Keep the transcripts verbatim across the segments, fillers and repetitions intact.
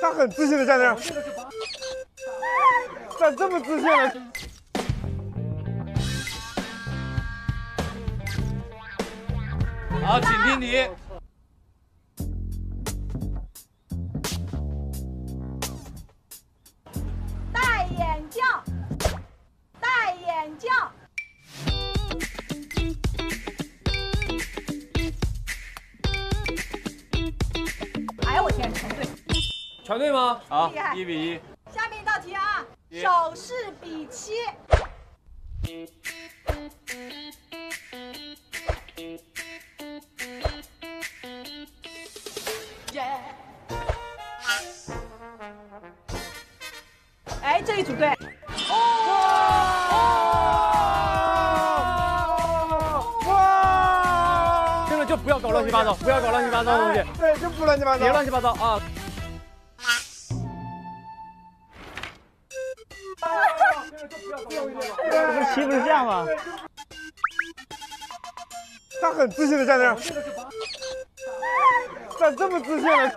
他很自信的站在那儿，站这么自信的。好，请听题。 全对吗？好，一比一。下面一道题啊，手势比七。哎，这一组对。哦！哇！真的就不要搞乱七八糟，不要搞乱七八糟的东西。对，就不乱七八糟，别乱七八糟啊！ 这不是棋不是这样吗？他很自信的站在那儿，站这么自信的。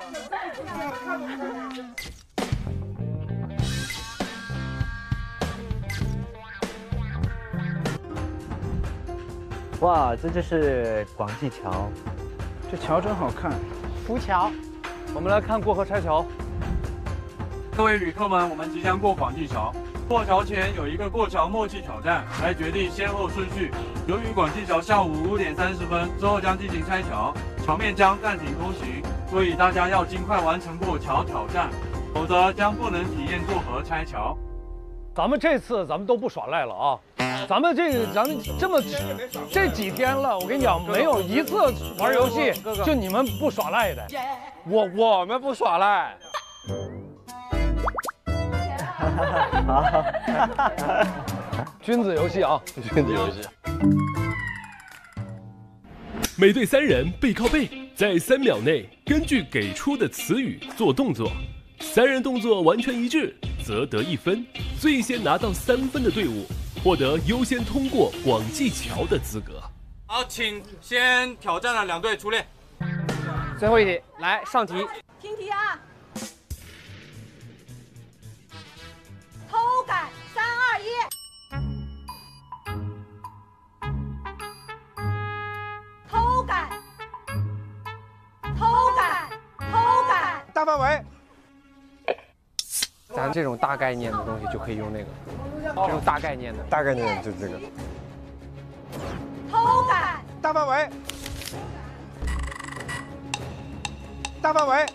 哇，这就是广济桥，这桥真好看，浮桥。我们来看过河拆桥。各位旅客们，我们即将过广济桥。 过桥前有一个过桥默契挑战，来决定先后顺序。由于广济桥下午五点三十分之后将进行拆桥，桥面将暂停通行，所以大家要尽快完成过桥挑战，否则将不能体验过河拆桥。咱们这次咱们都不耍赖了啊！咱们这咱们这么这几天了，我跟你讲，没有一次玩游戏就你们不耍赖的，我我们不耍赖。 君子游戏啊，君子游戏。每队三人背靠背，在三秒内根据给出的词语做动作，三人动作完全一致则得一分，最先拿到三分的队伍获得优先通过广济桥的资格。好，请先挑战了两队出列。最后一题，来上题，听题啊。 偷感，三二一！偷感，偷感，偷感！大范围。咱这种大概念的东西就可以用那个，这种大概念的，大概念就这个。偷感，大范围，大范围。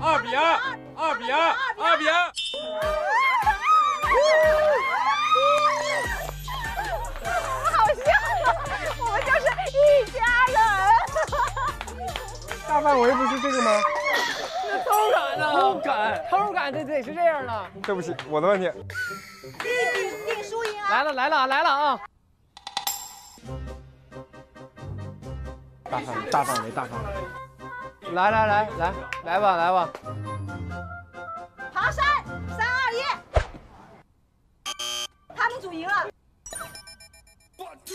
二比二，二比二，二比二。好笑啊！我们就是一家人。大范围不是这个吗？那偷感呢？偷感，偷感这得是这样的。对不起，我的问题。定定输赢啊！来了来了来了啊！大范围，大范围，大范围。 来来来来来吧来吧！爬山，三二一，他们组赢了。决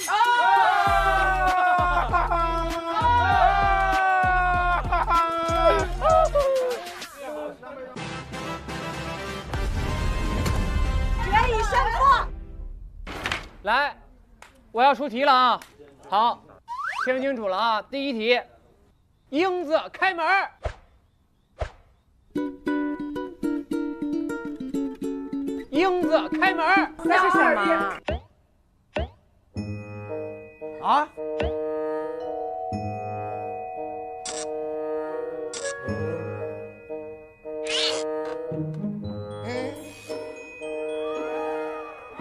一胜负。来，我要出题了啊！好，听清楚了啊！第一题。 英子开门儿，英子开门儿，那是什么？啊？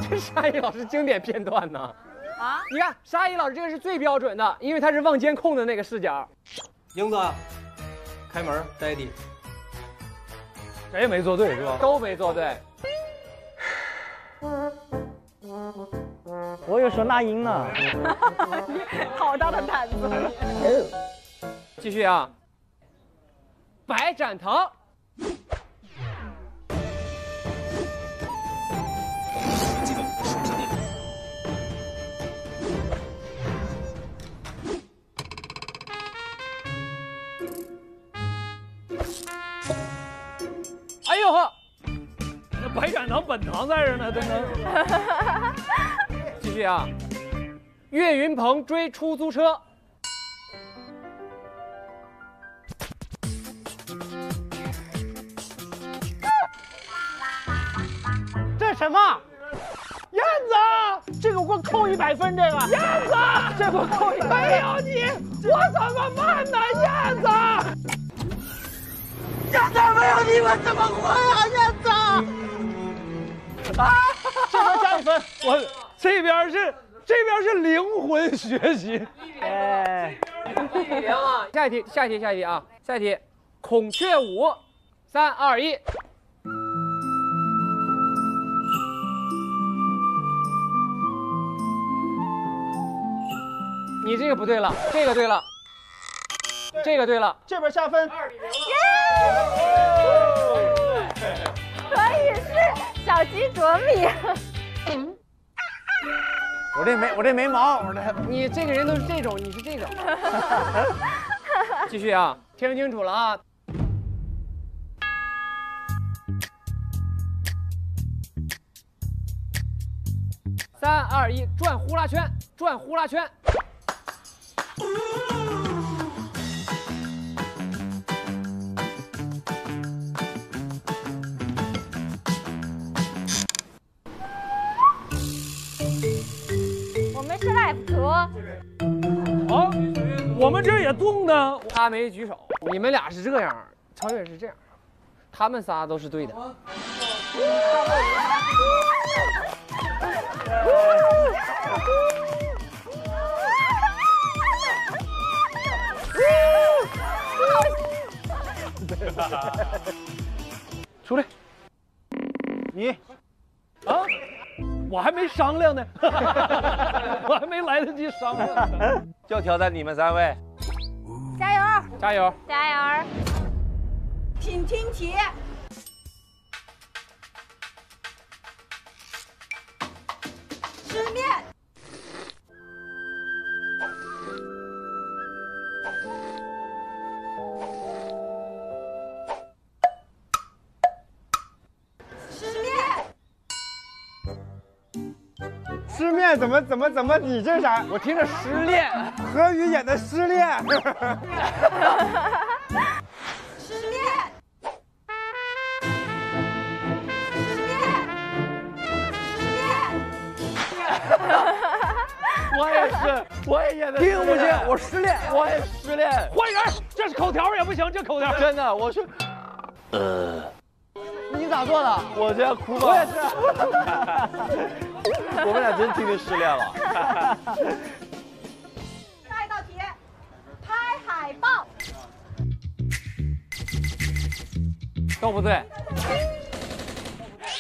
这沙溢老师经典片段呢？啊？你看沙溢老师这个是最标准的，因为他是望监控的那个视角。 英子，开门 ，Daddy。谁也没做对是吧？都没做对。我有说那英呢。好大的胆子。继续啊。白展堂。白展堂本堂在这呢，真的。继续啊，岳云鹏追出租车。 什么？燕子，这个我扣一百分，这个燕子，这我扣一百分。没有你，我怎么办呢？燕子，燕子，没有你我怎么活呀？燕子，啊，这边加一分，我这边是这边是灵魂学习。哎，下一题，下一题，下一题啊，下一题，孔雀舞，三二一。 你这个不对了，这个对了，对这个对了，这边下分，二比零了。可以是小鸡啄米。嗯、我这没我这没毛，我这你这个人都是这种，你是这种。继续啊，听清楚了啊。三二一，转呼啦圈，转呼啦圈。 我没吃赖皮。啊，我们这也动呢。他没举手，你们俩是这样，超越是这样，他们仨都是对的。出来！你啊，我还没商量呢，我还没来得及商量呢，就挑战你们三位，加油！加油！加油！请听题。 失恋怎么怎么怎么？你这啥？我听着失恋，何雨演的失恋。失恋，失恋，我也是，我也演的。听不见，我失恋，我也失恋。换人，这是口条也不行，这口条真的，我是。呃，你咋做的？我这哭吧。我也是。我们俩真听着失恋了。下一道题，拍海报，都不对。都在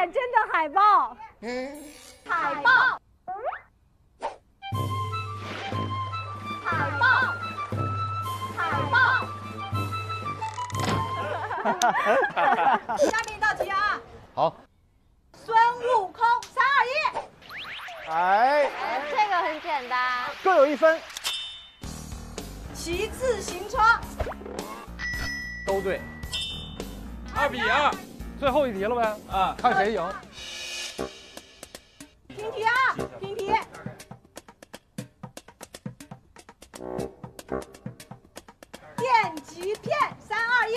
演真的海报。嗯、海报，海报，海报。下面一道题啊。好。孙悟空。 哎，这个很简单，各有一分。骑自行车，都对，二比二，最后一题了呗？啊，看谁赢。听题啊，听题。电极片，三二一。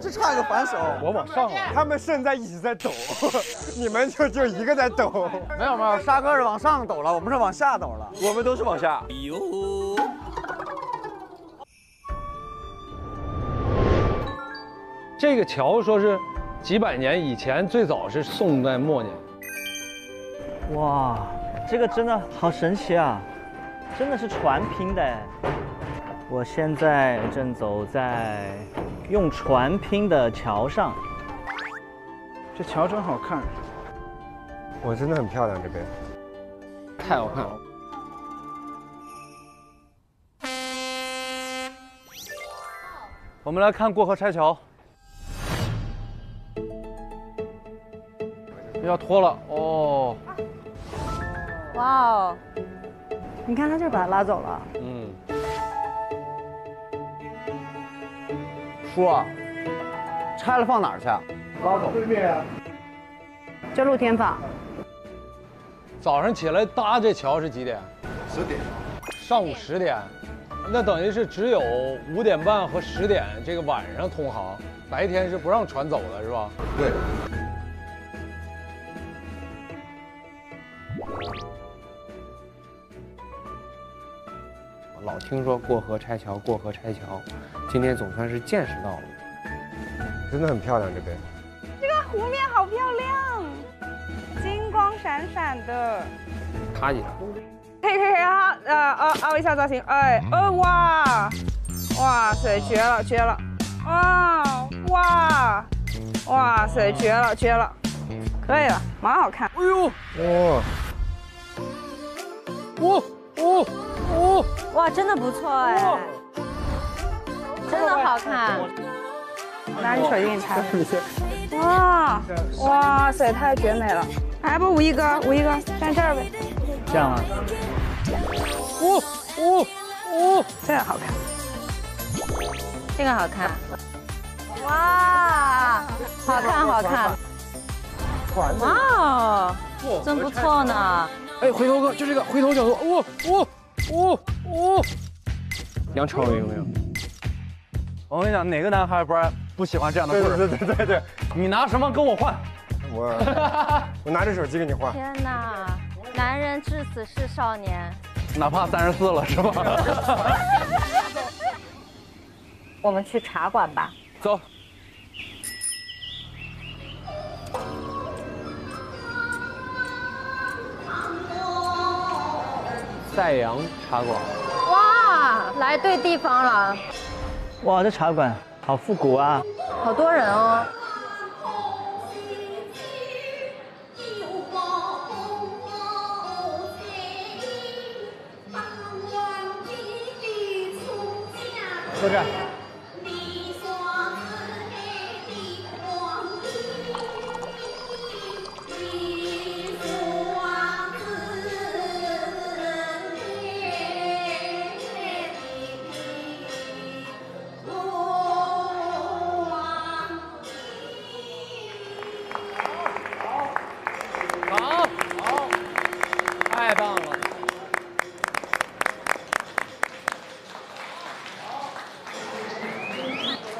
就差个反手，我往上了。他们现在一直在抖，你们就就一个在抖。没有没有，沙哥是往上抖了，我们是往下抖了，我们都是往下。哟。这个桥说是几百年以前，最早是宋代末年。哇，这个真的好神奇啊！真的是船拼的。我现在正走在。 用船拼的桥上，这桥真好看。我真的很漂亮这边。太好看了。我们来看过河拆桥，要脱了哦。哇哦，你看他就是把他拉走了。嗯。叔啊，拆了放哪儿去？拉走。对面啊。这露天放。 早上起来搭这桥是几点？十点。上午十点，那等于是只有五点半和十点这个晚上通航，白天是不让船走的，是吧？对。老听说过河拆桥，过河拆桥，今天总算是见识到了，真的很漂亮这边。这个湖面好漂亮。 金光闪闪的，卡几下，可以可以可以哈，呃凹凹一下造型，哎，哦哇，哇塞，绝了绝了，哇哇，哇塞，绝了绝了，可以了，蛮好看。哎呦，哇，哦哦哦，哇，真的不错哎，真的好看。拿你手机给你拍。 哇哇塞，太绝美了！来吧，五一哥，五一哥站这儿呗。这样吗？哦哦哦，这个好看，这个好看。哇，好看好看。哇哦，真不错呢。哎，回头哥，就这个回头角度，哦哦哦哦。杨超有没有？我跟你讲，哪个男孩不爱？ 不喜欢这样的棍儿，对对对对对，你拿什么跟我换？我我拿这手机跟你换。天哪，男人至死是少年，哪怕三十四了是吧？我们去茶馆吧，走。赛阳茶馆。哇，来对地方了。哇，这茶馆。 好复古啊！好多人哦。坐这儿。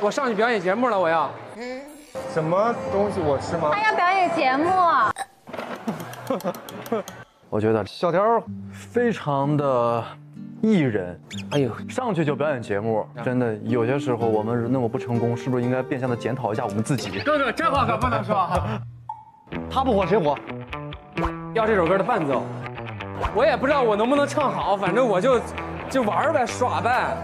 我上去表演节目了，我要。嗯。什么东西我吃吗？他要表演节目。我觉得小条非常的艺人，哎呦，上去就表演节目，真的有些时候我们那么不成功，是不是应该变相的检讨一下我们自己？哥哥，这话可不能说啊。他不火谁火？要这首歌的伴奏，我也不知道我能不能唱好，反正我就就玩呗，耍呗。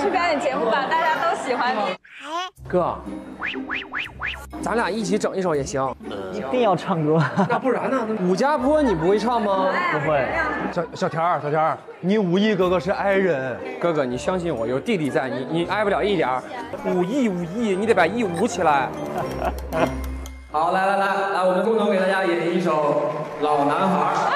去表演节目吧，大家都喜欢你。哥，咱俩一起整一首也行。一定要唱歌？那不然呢？武家坡你不会唱吗？不会。小小田儿，小田儿，你武艺哥哥是 i 人，哥哥你相信我，有弟弟在，你你挨不了一点儿。武艺武艺，你得把艺舞起来。好，来来来来，我们共同给大家演绎一首《老男孩》。啊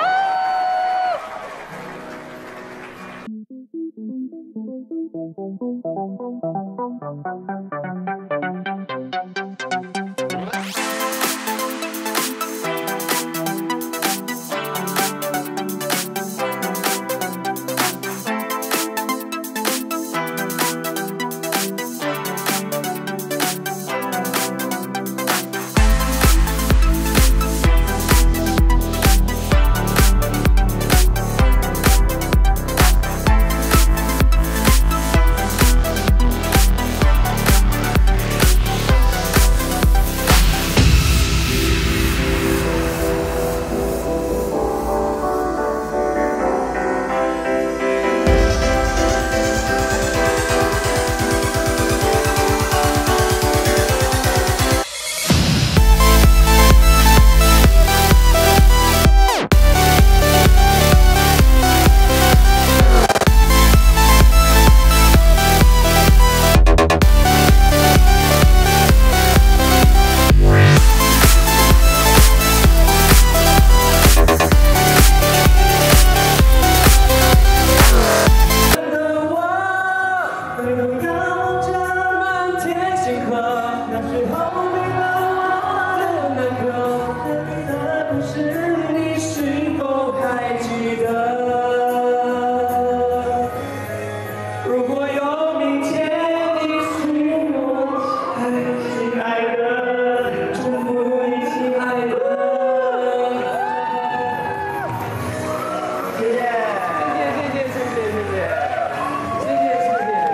谢谢，谢谢，谢谢，谢谢，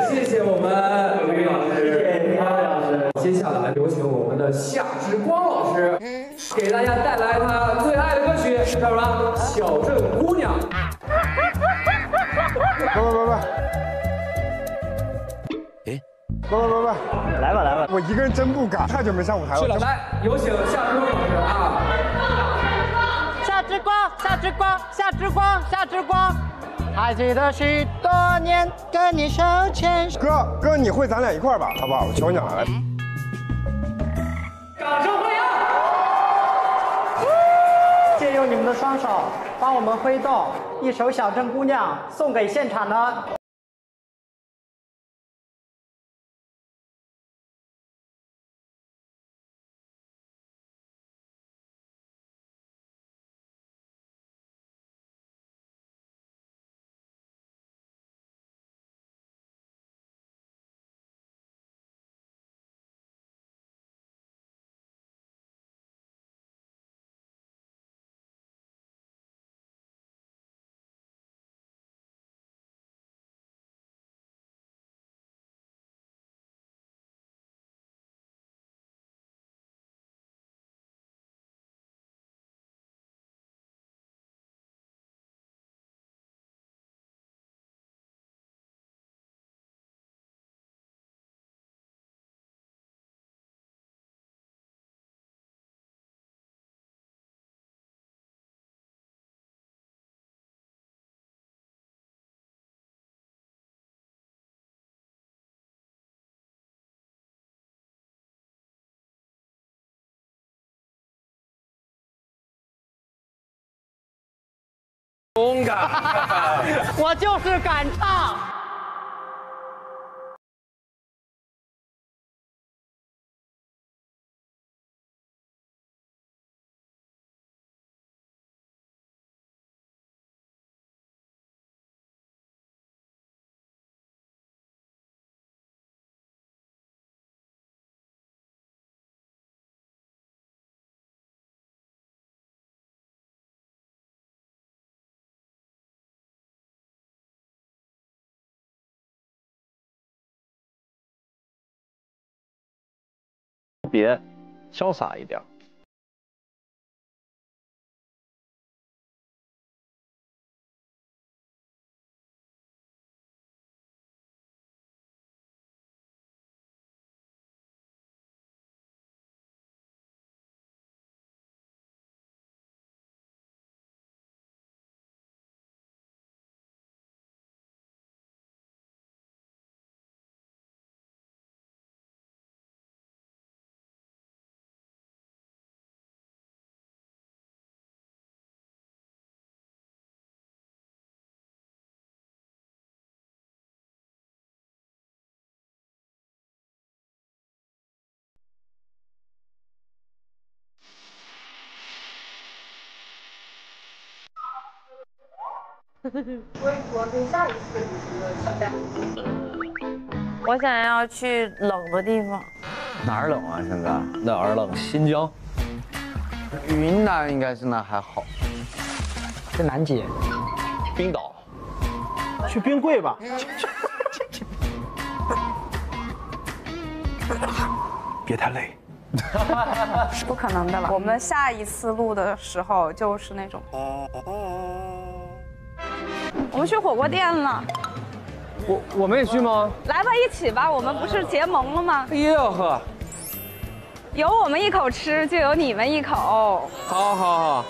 谢谢，谢谢我们刘云老师，谢谢李安老师。接下来有请我们的夏之光老师，给大家带来他最爱的歌曲，叫什么？小镇姑娘。拜拜拜拜。 不不不不，来吧来吧，我一个人真不敢，太久没上舞台了。去了，来，有请夏之光老师啊！夏之光，夏之光，夏之光，夏之光，还记得许多年跟你手牵手。哥哥，你会咱俩一块儿吧，好不好？我求你了。掌声欢迎！借用你们的双手，帮我们挥动一首《小镇姑娘》，送给现场的。 勇敢，我就是敢唱。别潇洒一点。我想要去冷的地方。哪儿冷啊？现在哪儿冷？新疆、云南应该现在还好。去南极、冰岛，去冰柜吧。别太累。 不可能的了。我们下一次录的时候就是那种。我们去火锅店了。我我们也去吗？来吧，一起吧。我们不是结盟了吗？哎呦呵！有我们一口吃，就有你们一口。好好好。